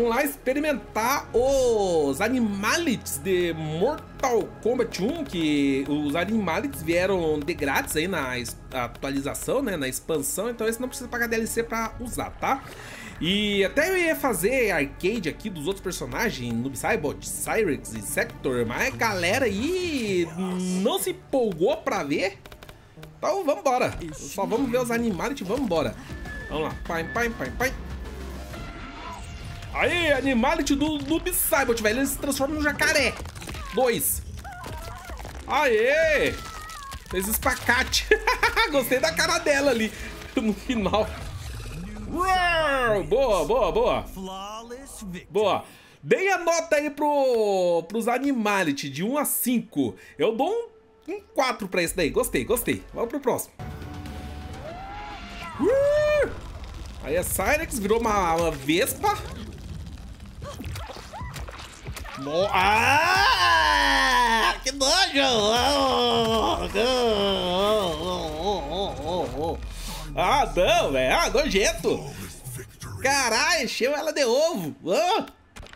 Vamos lá experimentar os animalites de Mortal Kombat 1, que os animalites vieram de grátis aí na atualização, né, na expansão, então esse não precisa pagar DLC pra usar, tá? E até eu ia fazer arcade aqui dos outros personagens, Noob Saibot, Cyrax e Sector, mas a galera aí não se empolgou pra ver. Então vambora, só vamos ver os animalites e vambora. Vamos lá, pai. Aí, animality do Noob Saibot, velho. Ele se transforma no jacaré. 2. Aê! Fez espacate. Gostei da cara dela ali no final. Uau! Boa. Boa. Dei a nota aí pros animality de 1 a 5. Eu dou um 4 pra esse daí. Gostei. Vamos pro próximo. Aí a Cyrax virou uma vespa. Ah! Que nojo! Ah, não, velho! Ah, nojento! Caralho, encheu ela de ovo! Ah,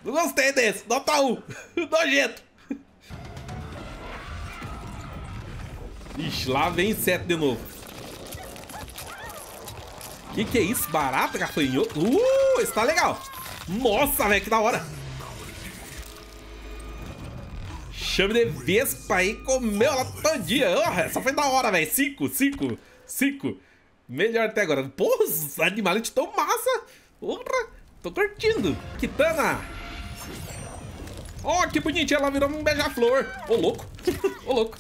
não gostei desse! Nota 1! Nojento! Ixi, lá vem inseto de novo! Que é isso? Barata, gafanhoto? Esse tá legal! Nossa, velho, que da hora! Chame de vespa aí, comeu ela todinha. Oh, só foi da hora, velho. 5. Melhor até agora. Pô, os animais tão massa. Porra, tô curtindo. Kitana. Ó, oh, que bonitinha. Ela virou um beija-flor. Ô, louco.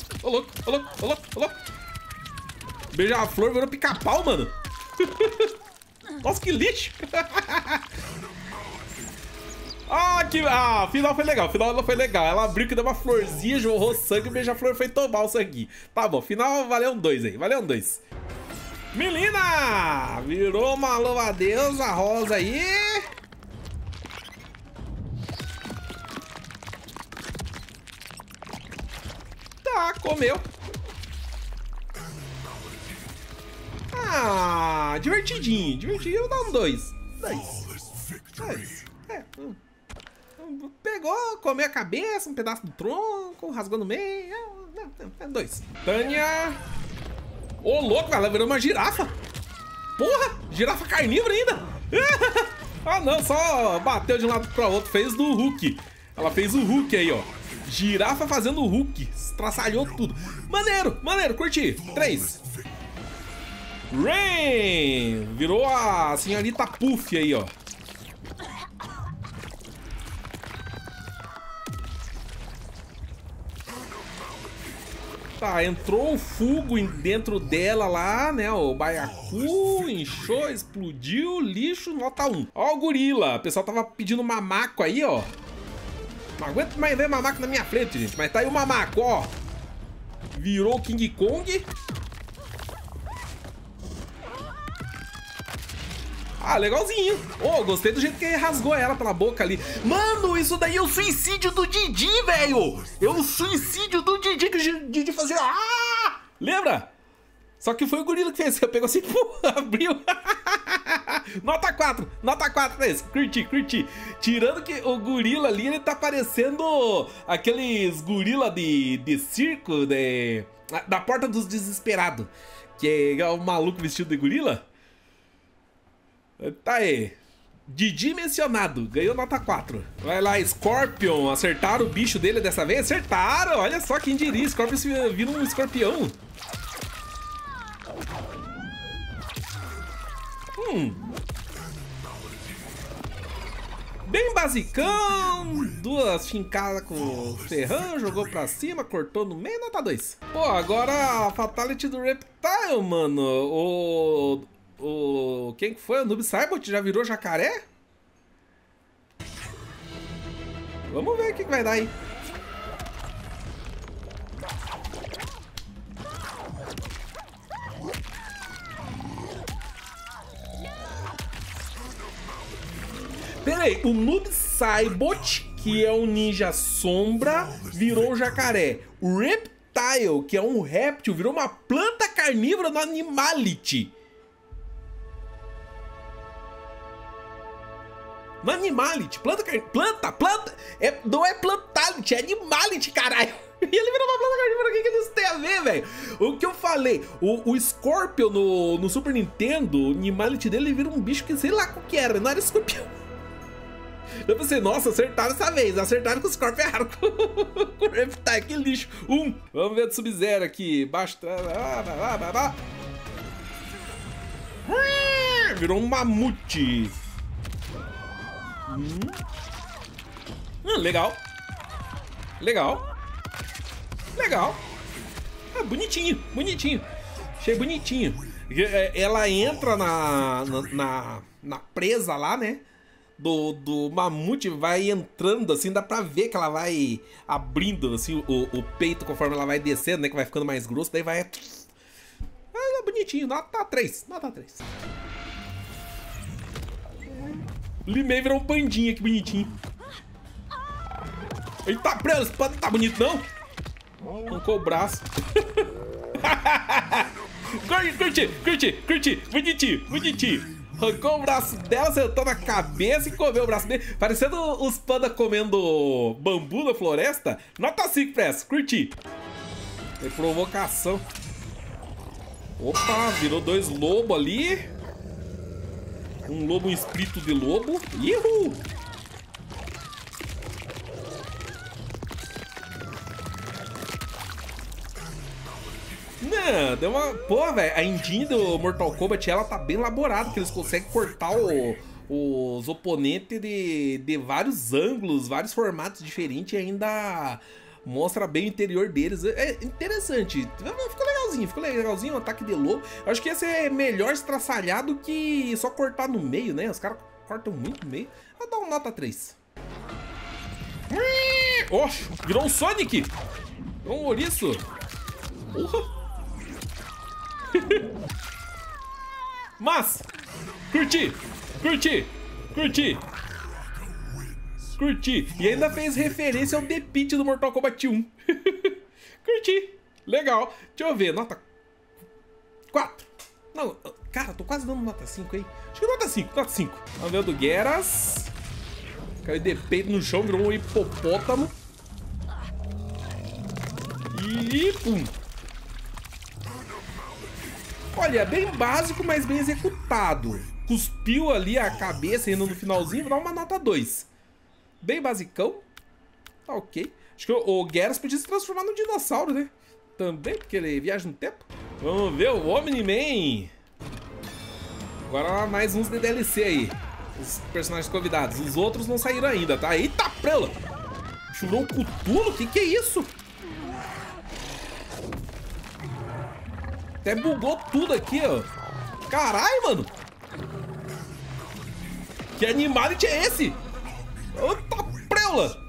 Beija-flor virou pica-pau, mano. Nossa, que lixo. Ah, o final foi legal, Ela abriu que deu uma florzinha, jorrou sangue, o beija-flor foi tomar o sangue. Tá bom, final valeu um 2 aí, Melina! Virou uma louva-deusa rosa aí. Tá, comeu. Ah, divertidinho, dá um 2. Pegou, comeu a cabeça, um pedaço do tronco, rasgou no meio. É 2. Tanya. Ô, louco, ela virou uma girafa. Porra, girafa carnívora ainda. Ah, não, só bateu de um lado para outro. Fez do Hulk. Ela fez o Hulk aí, ó. Girafa fazendo o Hulk. Estraçalhou tudo. Maneiro, curti. 3. Rain. Virou a senhorita Puff aí, ó. Tá, entrou o fogo dentro dela lá, né? O baiacu inchou, explodiu, lixo, nota 1. Ó o gorila, o pessoal tava pedindo mamaco aí, ó. Não aguento mais ver mamaco na minha frente, gente. Mas tá aí o mamaco, ó. Virou King Kong. Ah, legalzinho. Oh, gostei do jeito que ele rasgou ela pela boca ali. Mano, isso daí é o suicídio do Didi, velho. É o suicídio do Didi que o Didi fazia. Ah! Lembra? Só que foi o gorila que fez. Pegou assim, abriu. Nota 4. Nota 4 pra esse. Curti. Tirando que o gorila ali, ele tá parecendo aqueles gorila de circo, da Porta dos Desesperados. Que é o maluco vestido de gorila. Tá aí, Didi mencionado, ganhou nota 4. Vai lá, Scorpion, acertaram o bicho dele dessa vez? Acertaram, olha só quem diria, Scorpion vira um escorpião. Bem basicão, duas fincadas com ferrão, jogou pra cima, cortou no meio, nota 2. Pô, agora a fatality do Reptile, mano, quem que foi? O Noob Saibot já virou jacaré? Vamos ver o que vai dar aí. Pera aí, o Noob Saibot, que é um ninja sombra, virou um jacaré. O Reptile, que é um réptil, virou uma planta carnívora no Animality. No animality, planta. É, não é plantality, é animality, caralho. E ele virou uma planta carnívora, o que eles têm a ver, velho? O que eu falei, o Scorpion no Super Nintendo, o animality dele, ele vira um bicho que sei lá qual que era, não era Scorpion. Eu pensei, nossa, acertaram essa vez, acertaram com o Scorpion com o Reptile, que lixo. Vamos ver do Sub-Zero aqui, basta... Virou um mamute. Legal. Legal. Ah, bonitinho. Achei bonitinho. Ela entra na presa lá, né? Do mamute, vai entrando assim, dá pra ver que ela vai abrindo assim o peito conforme ela vai descendo, né? Que vai ficando mais grosso, daí vai... Ah, bonitinho, nota 3. Limei virou um pandinha, que bonitinho. Ele tá preso, esse panda tá bonito, não? Arrancou o braço. curti, bonitinho. Arrancou o braço dela, sentou na cabeça e comeu o braço dele. Parecendo os pandas comendo bambu na floresta. Nota 5 pra essa, curti. É provocação. Opa, virou dois lobos ali. Um lobo, um espírito de lobo. Ihu! Não, deu uma... Pô, velho, a Indinha do Mortal Kombat, ela tá bem elaborada, porque eles conseguem cortar os oponentes de vários ângulos, vários formatos diferentes e ainda mostra bem o interior deles. É interessante. Ficou legalzinho, um ataque de lobo. Eu acho que esse é melhor estraçalhar do que só cortar no meio, né? Os caras cortam muito no meio. Vou dar uma nota 3. Oxe, virou um Sonic! Um ouriço! Mas, curti! E ainda fez referência ao The Pit do Mortal Kombat 1. Curti! Legal, deixa eu ver, nota 4. Não, cara, tô quase dando nota 5 aí. Acho que nota 5. Vamos ver o do Gueras. Caiu de peito no chão, virou um hipopótamo. E pum. Olha, bem básico, mas bem executado. Cuspiu ali a cabeça ainda no finalzinho, dá uma nota 2. Bem basicão. Tá ok. Acho que o Gueras podia se transformar num dinossauro, né? Também, porque ele viaja no tempo. Vamos ver o Omni-Man. Agora mais uns de DLC aí. Os personagens convidados. Os outros não saíram ainda, tá? Eita, prela! Churou o cutulo? Que é isso? Até bugou tudo aqui, ó. Caralho, mano! Que animality é esse? Eita, prela!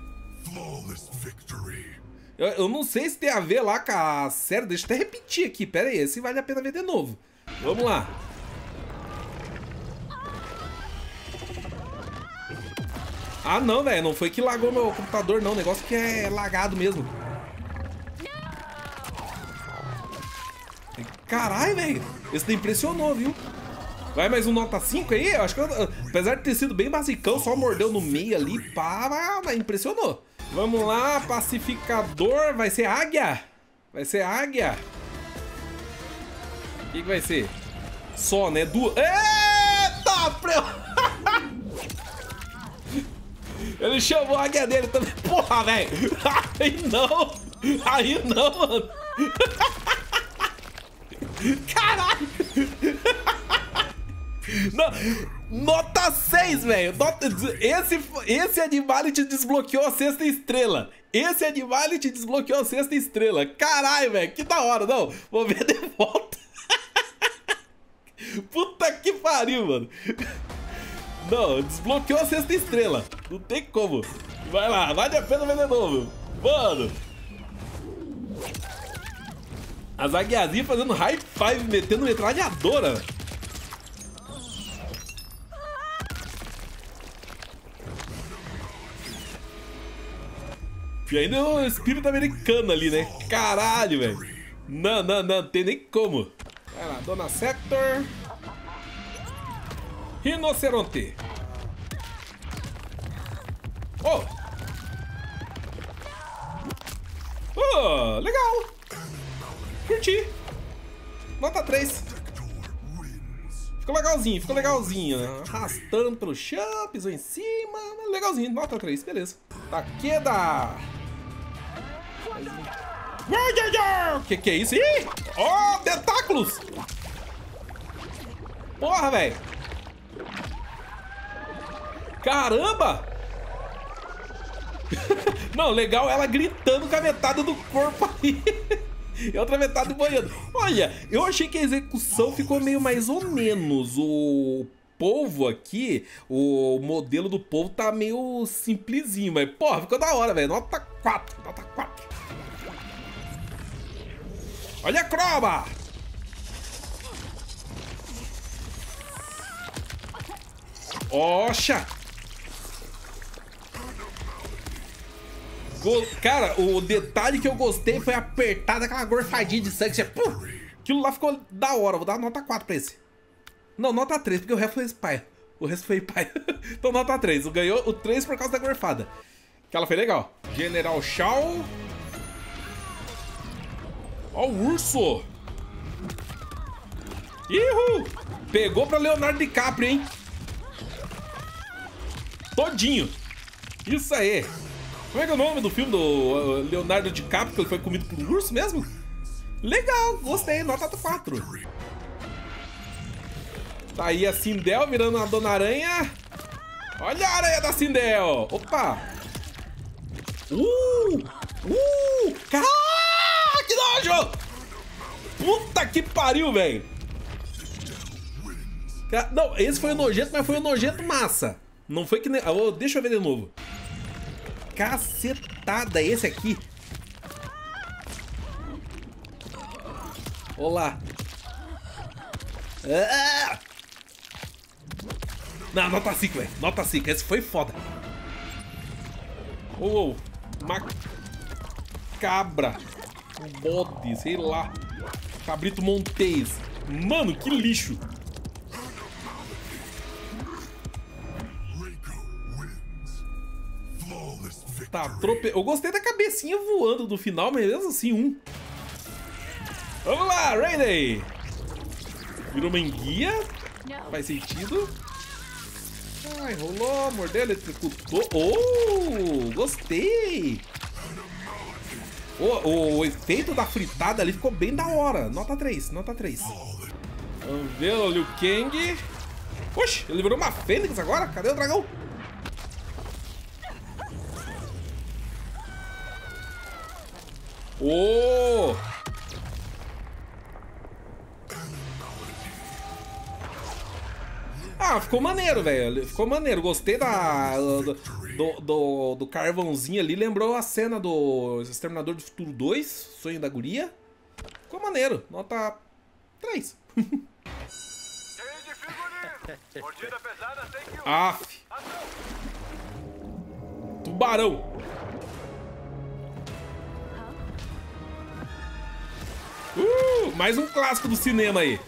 Eu não sei se tem a ver lá com a série. Deixa eu até repetir aqui. Pera aí, esse vale a pena ver de novo. Vamos lá. Ah, não, velho. Não foi que lagou meu computador, não. O negócio que é lagado mesmo. Caralho, velho. Esse daí impressionou, viu? Vai mais um nota 5 aí? Eu acho que apesar de ter sido bem basicão, só mordeu no meio ali. Pá, impressionou. Vamos lá, pacificador. Vai ser águia? O que vai ser? Só, né? Duas. Eita, Ele chamou a águia dele também. Porra, velho. Aí não, mano. Caralho. Não. Nota 6, velho. Esse animal te desbloqueou a 6ª estrela. Caralho, velho. Que da hora, não. Vou ver de volta. Puta que pariu, mano. Não, desbloqueou a 6ª estrela. Não tem como. Vai lá, vale a pena ver de novo. Mano. As aguiazinhas fazendo high five, metendo metralhadora. E ainda é um espírito americano ali, né? Caralho, velho. Não tem nem como. Vai lá, dona Sector. Rinoceronte. Oh! Oh, legal! Curti! Nota 3. Ficou legalzinho, ficou legalzinho. Arrastando pelo chão, pisou em cima. Legalzinho, nota 3, beleza. Takeda! Que é isso? Ih! Oh, tentáculos! Porra, velho! Caramba! Não, legal ela gritando com a metade do corpo aí. E outra metade banhando. Olha, eu achei que a execução ficou meio mais ou menos. O povo aqui, o modelo do povo tá meio simplesinho. Mas, porra, ficou da hora, velho. Nota 4, nota 4. Olha a croma! Oxa! Cara, o detalhe que eu gostei foi apertar daquela gorfadinha de sangue. Você... Aquilo lá ficou da hora. Vou dar nota 4 pra esse. Não, nota 3, porque o resto foi pai. O resto foi pai. Então nota 3. Ganhou o 3 por causa da gorfada. Que ela foi legal. General Shao. Ó o urso. Ihu! Pegou pra Leonardo DiCaprio, hein? Todinho. Isso aí. Como é que é o nome do filme do Leonardo DiCaprio, que ele foi comido por um urso mesmo? Legal, gostei, nota 4. Tá aí a Sindel virando a Dona Aranha. Olha a aranha da Sindel! Opa! Caraca, que nojo! Puta que pariu, velho! Não, esse foi o nojento, mas foi o nojento massa. Não foi que nem... Oh, deixa eu ver de novo. Cacetada esse aqui. Olá. Ah! Não, nota 5, velho. Nota 5. Esse foi foda. Ou oh, uma cabra. Um bode, sei lá. Cabrito montês. Mano, que lixo. Tá, eu gostei da cabecinha voando do final, mas mesmo assim, Vamos lá, Rain! Virou uma enguia. Faz sentido. Ai, rolou, mordeu, eletricutou. Oh, gostei! O efeito da fritada ali ficou bem da hora. Nota 3, nota 3. Vamos ver o Liu Kang. Oxi, ele virou uma fênix agora? Cadê o dragão? Oh! Ah, ficou maneiro, velho. Ficou maneiro. Gostei da do carvãozinho ali. Lembrou a cena do Exterminador do Futuro 2, Sonho da Guria. Ficou maneiro. Nota 3. Aff. Tubarão. Mais um clássico do cinema aí.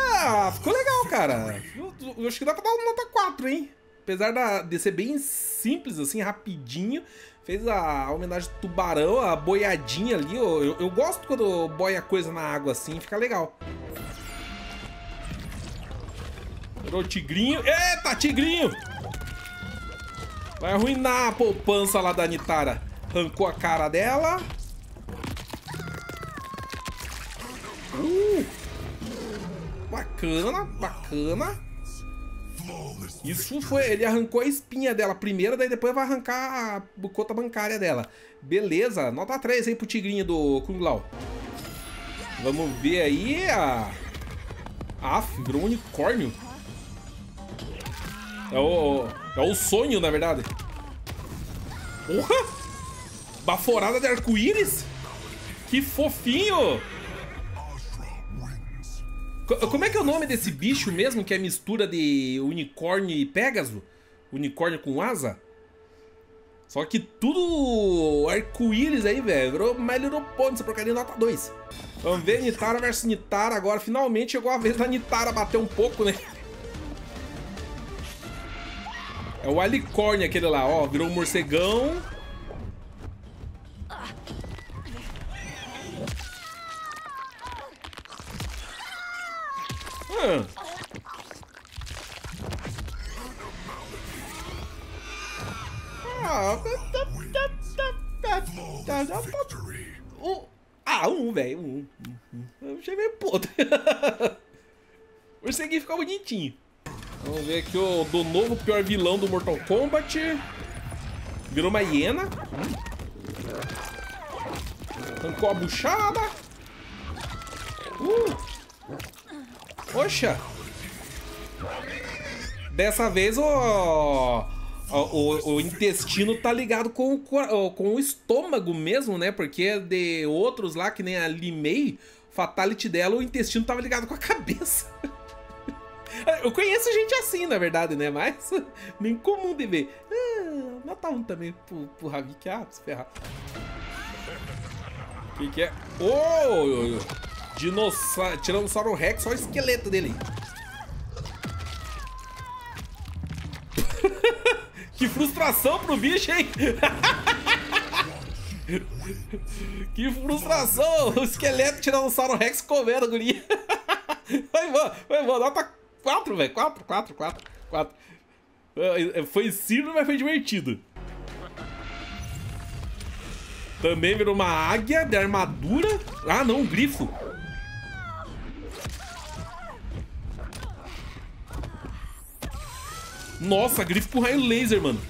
Ah, ficou legal, cara. Eu acho que dá pra dar uma nota 4, hein? Apesar de ser bem simples, assim, rapidinho. Fez a homenagem do tubarão, a boiadinha ali. Eu gosto quando boia coisa na água assim, fica legal. Virou tigrinho. Eita, tigrinho! Vai arruinar a poupança lá da Nitara. Arrancou a cara dela. Bacana, bacana. Isso foi... Ele arrancou a espinha dela primeiro, daí depois vai arrancar a conta bancária dela. Beleza, nota 3 aí pro tigrinho do Kung Lao. Vamos ver aí a... Aff, virou um unicórnio. É o sonho, na verdade. Porra! Baforada de arco-íris? Que fofinho! Como é que é o nome desse bicho mesmo? Que é mistura de unicórnio e pégaso? Unicórnio com asa? Só que tudo arco-íris aí, velho. Mas ele não pode, essa porcaria nota 2. Vamos ver, Nitara versus Nitara agora. Finalmente chegou a vez da Nitara bater um pouco, né? É o alicórnio aquele lá, ó. Virou um morcegão. Velho. Eu achei meio puto. Esse aqui ficou bonitinho. Vamos ver aqui o do novo pior vilão do Mortal Kombat. Virou uma hiena. Arrancou a buchada. Poxa. Dessa vez o intestino tá ligado com o estômago mesmo, né? Porque de outros lá, que nem a Limei, fatality dela, o intestino tava ligado com a cabeça. Eu conheço gente assim, na verdade, né? Mas nem comum de ver. Ah, matar um também pro Ravi, que ah, pra se ferrar. O que é? Oh! Dinossauro, Tiranossauro Rex, só o esqueleto dele. Que frustração pro bicho, hein? Que frustração! O esqueleto Tiranossauro Rex comendo, guria. Foi bom, nota 4, velho. 4. Foi simples, mas foi divertido. Também virou uma águia de armadura. Ah, não, um grifo. Nossa, grifo com raio laser, mano.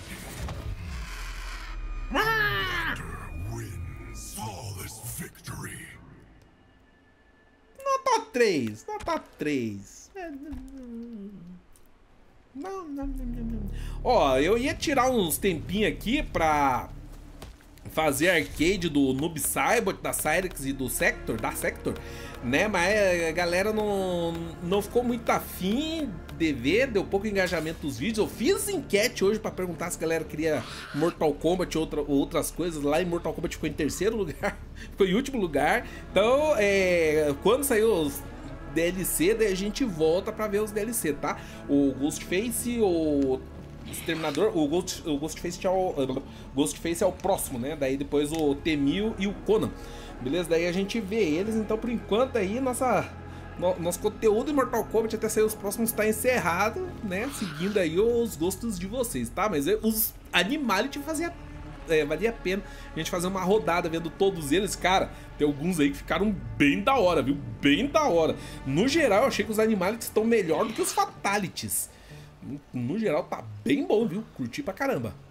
Nota 3, nota 3. Não. Ó, eu ia tirar uns tempinhos aqui pra fazer arcade do Noob Saibot, da Cyrax e do Sector, né? Mas a galera não ficou muito afim de ver, deu pouco engajamento nos vídeos. Eu fiz enquete hoje pra perguntar se a galera queria Mortal Kombat ou outras coisas. Lá em Mortal Kombat ficou em terceiro lugar, ficou em último lugar. Então, quando saiu os DLC, daí a gente volta pra ver os DLC, tá? O Ghostface, o Exterminador, o Ghostface é o próximo, né? Daí depois o T-1000 e o Conan. Beleza? Daí a gente vê eles. Então, por enquanto, aí, nosso conteúdo em Mortal Kombat até sair os próximos tá encerrado, né? Seguindo aí os gostos de vocês, tá? Mas os Animality valia a pena a gente fazer uma rodada vendo todos eles. Cara, tem alguns aí que ficaram bem da hora, viu? Bem da hora. No geral, eu achei que os Animalities estão melhor do que os Fatalities. No geral, tá bem bom, viu? Curti pra caramba.